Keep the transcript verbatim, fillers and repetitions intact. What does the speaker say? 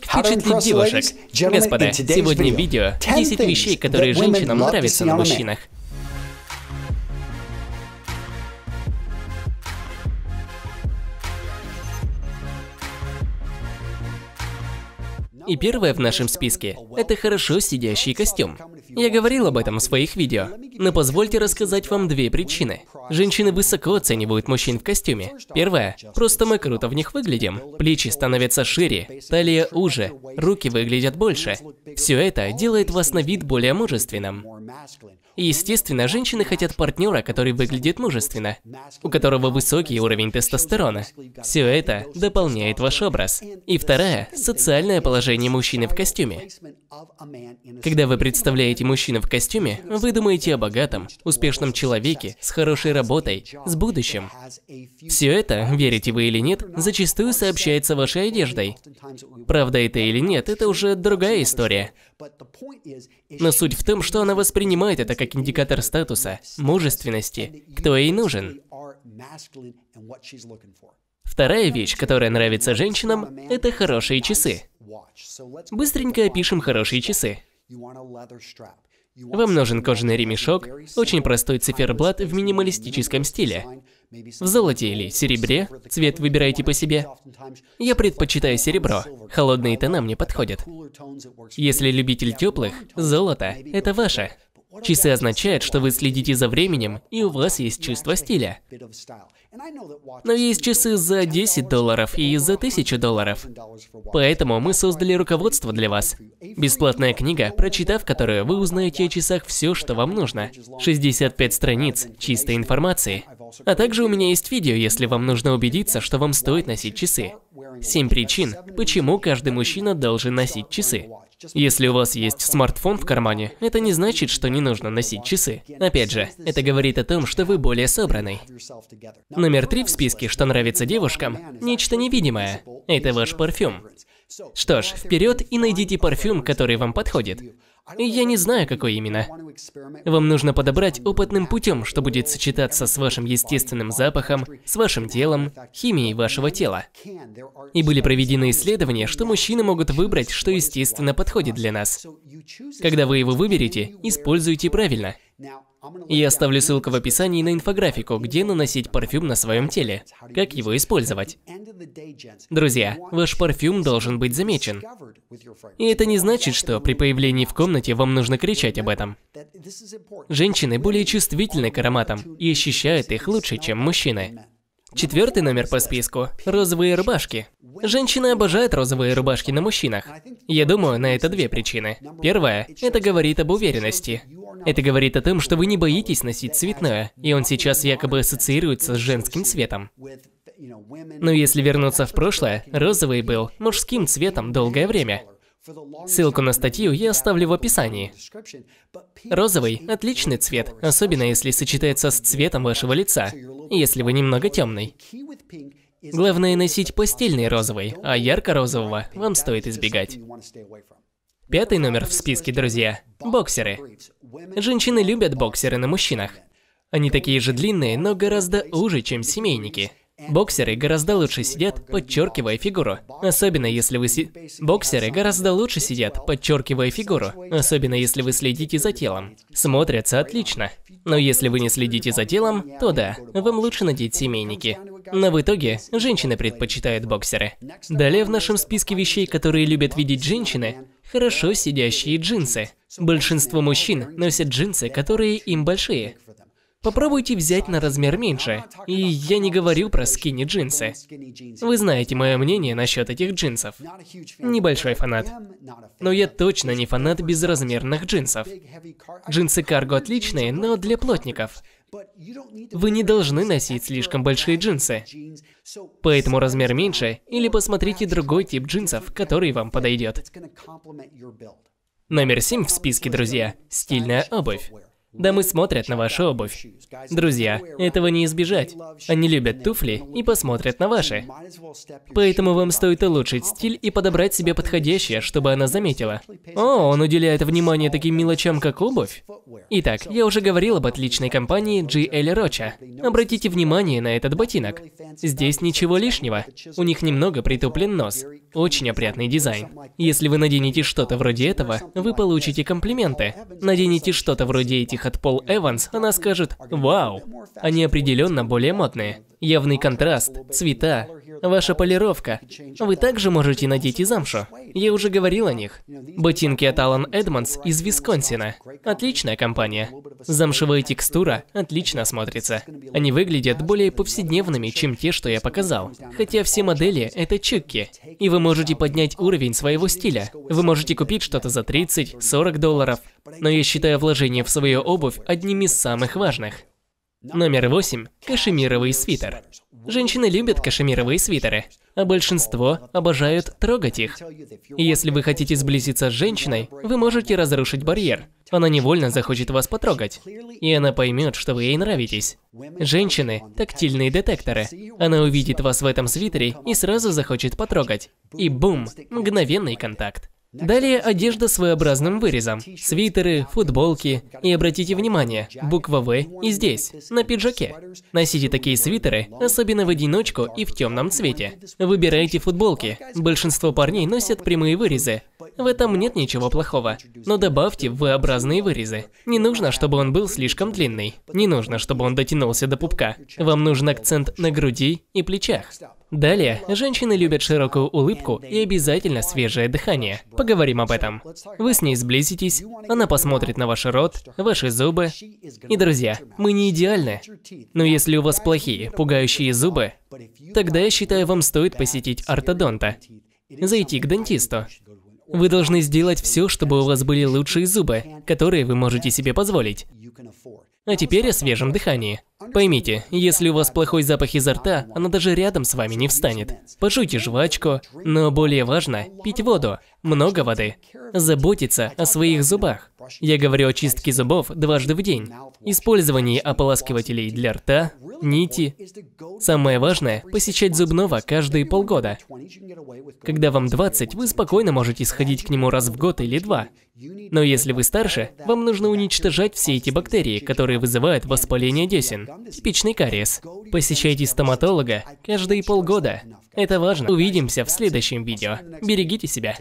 Как впечатлить девушек? Господа, сегодня в видео десять вещей, которые женщинам нравятся на мужчинах. И первое в нашем списке – это хорошо сидящий костюм. Я говорил об этом в своих видео, но позвольте рассказать вам две причины. Женщины высоко оценивают мужчин в костюме. Первое – просто мы круто в них выглядим. Плечи становятся шире, талия уже, руки выглядят больше. Все это делает вас на вид более мужественным. И естественно, женщины хотят партнера, который выглядит мужественно, у которого высокий уровень тестостерона. Все это дополняет ваш образ. И второе – социальное положение мужчины в костюме. Когда вы представляете мужчину в костюме, вы думаете о богатом, успешном человеке, с хорошей работой, с будущим. Все это, верите вы или нет, зачастую сообщается вашей одеждой. Правда это или нет, это уже другая история. Но суть в том, что она воспринимает это как индикатор статуса, мужественности, кто ей нужен. Вторая вещь, которая нравится женщинам, это хорошие часы. Быстренько опишем хорошие часы. Вам нужен кожаный ремешок, очень простой циферблат в минималистическом стиле. В золоте или серебре, цвет выбирайте по себе. Я предпочитаю серебро, холодные тона мне подходят. Если любитель теплых, золото – это ваше. Часы означают, что вы следите за временем, и у вас есть чувство стиля. Но есть часы за десять долларов и за тысячу долларов. Поэтому мы создали руководство для вас. Бесплатная книга, прочитав которую, вы узнаете о часах все, что вам нужно. шестьдесят пять страниц чистой информации. А также у меня есть видео, если вам нужно убедиться, что вам стоит носить часы. семь причин, почему каждый мужчина должен носить часы. Если у вас есть смартфон в кармане, это не значит, что не нужно носить часы. Опять же, это говорит о том, что вы более собраны. Номер три в списке, что нравится девушкам, нечто невидимое. Это ваш парфюм. Что ж, вперед и найдите парфюм, который вам подходит. Я не знаю, какой именно. Вам нужно подобрать опытным путем, что будет сочетаться с вашим естественным запахом, с вашим телом, химией вашего тела. И были проведены исследования, что мужчины могут выбрать, что естественно подходит для нас. Когда вы его выберете, используйте правильно. Я оставлю ссылку в описании на инфографику, где наносить парфюм на своем теле, как его использовать. Друзья, ваш парфюм должен быть замечен. И это не значит, что при появлении в комнате вам нужно кричать об этом. Женщины более чувствительны к ароматам и ощущают их лучше, чем мужчины. Четвертый номер по списку – розовые рубашки. Женщины обожают розовые рубашки на мужчинах. Я думаю, на это две причины. Первое – это говорит об уверенности. Это говорит о том, что вы не боитесь носить цветное, и он сейчас якобы ассоциируется с женским цветом. Но если вернуться в прошлое, розовый был мужским цветом долгое время. Ссылку на статью я оставлю в описании. Розовый – отличный цвет, особенно если сочетается с цветом вашего лица, если вы немного темный. Главное носить постельный розовый, а ярко-розового вам стоит избегать. Пятый номер в списке, друзья – боксеры. Женщины любят боксеры на мужчинах. Они такие же длинные, но гораздо уже, чем семейники. Боксеры гораздо лучше сидят, подчеркивая фигуру, особенно если вы си... Боксеры гораздо лучше сидят, подчеркивая фигуру, особенно если вы следите за телом. Смотрятся отлично. Но если вы не следите за телом, то да, вам лучше надеть семейники. Но в итоге женщины предпочитают боксеры. Далее в нашем списке вещей, которые любят видеть женщины, хорошо сидящие джинсы. Большинство мужчин носят джинсы, которые им большие. Попробуйте взять на размер меньше. И я не говорю про скини-джинсы. Вы знаете мое мнение насчет этих джинсов. Небольшой фанат. Но я точно не фанат безразмерных джинсов. Джинсы карго отличные, но для плотников. Вы не должны носить слишком большие джинсы. Поэтому размер меньше, или посмотрите другой тип джинсов, который вам подойдет. Номер семь в списке, друзья. Стильная обувь. Дамы смотрят на вашу обувь. Друзья, этого не избежать. Они любят туфли и посмотрят на ваши. Поэтому вам стоит улучшить стиль и подобрать себе подходящее, чтобы она заметила. О, он уделяет внимание таким мелочам, как обувь. Итак, я уже говорил об отличной компании джи эл Rocha. Обратите внимание на этот ботинок. Здесь ничего лишнего. У них немного притуплен нос. Очень опрятный дизайн. Если вы наденете что-то вроде этого, вы получите комплименты. Наденете что-то вроде этих от Paul Evans, она скажет «Вау!». Они определенно более модные. Явный контраст, цвета, ваша полировка. Вы также можете надеть и замшу. Я уже говорил о них. Ботинки от Alan Edmonds из Висконсина. Отличная компания. Замшевая текстура отлично смотрится. Они выглядят более повседневными, чем те, что я показал. Хотя все модели – это чукки. И вы можете поднять уровень своего стиля. Вы можете купить что-то за тридцать-сорок долларов. Но я считаю вложение в свою обувь одним из самых важных. Номер восемь. Кашемировый свитер. Женщины любят кашемировые свитеры, а большинство обожают трогать их. И если вы хотите сблизиться с женщиной, вы можете разрушить барьер. Она невольно захочет вас потрогать, и она поймет, что вы ей нравитесь. Женщины – тактильные детекторы. Она увидит вас в этом свитере и сразу захочет потрогать. И бум! Мгновенный контакт. Далее одежда с своеобразным вырезом. Свитеры, футболки. И обратите внимание, буква «В» и здесь, на пиджаке. Носите такие свитеры, особенно в одиночку и в темном цвете. Выбирайте футболки. Большинство парней носят прямые вырезы. В этом нет ничего плохого. Но добавьте V-образные вырезы. Не нужно, чтобы он был слишком длинный. Не нужно, чтобы он дотянулся до пупка. Вам нужен акцент на груди и плечах. Далее, женщины любят широкую улыбку и обязательно свежее дыхание. Поговорим об этом. Вы с ней сблизитесь, она посмотрит на ваш рот, ваши зубы. И, друзья, мы не идеальны. Но если у вас плохие, пугающие зубы, тогда, я считаю, вам стоит посетить ортодонта. Зайти к дантисту. Вы должны сделать все, чтобы у вас были лучшие зубы, которые вы можете себе позволить. А теперь о свежем дыхании. Поймите, если у вас плохой запах изо рта, она даже рядом с вами не встанет. Пожуйте жвачку, но более важно – пить воду, много воды, заботиться о своих зубах. Я говорю о чистке зубов дважды в день, использовании ополаскивателей для рта, нити. Самое важное – посещать зубного каждые полгода. Когда вам двадцать, вы спокойно можете сходить к нему раз в год или два. Но если вы старше, вам нужно уничтожать все эти бактерии, которые вызывают воспаление десен. Типичный кариес. Посещайте стоматолога каждые полгода. Это важно. Увидимся в следующем видео. Берегите себя.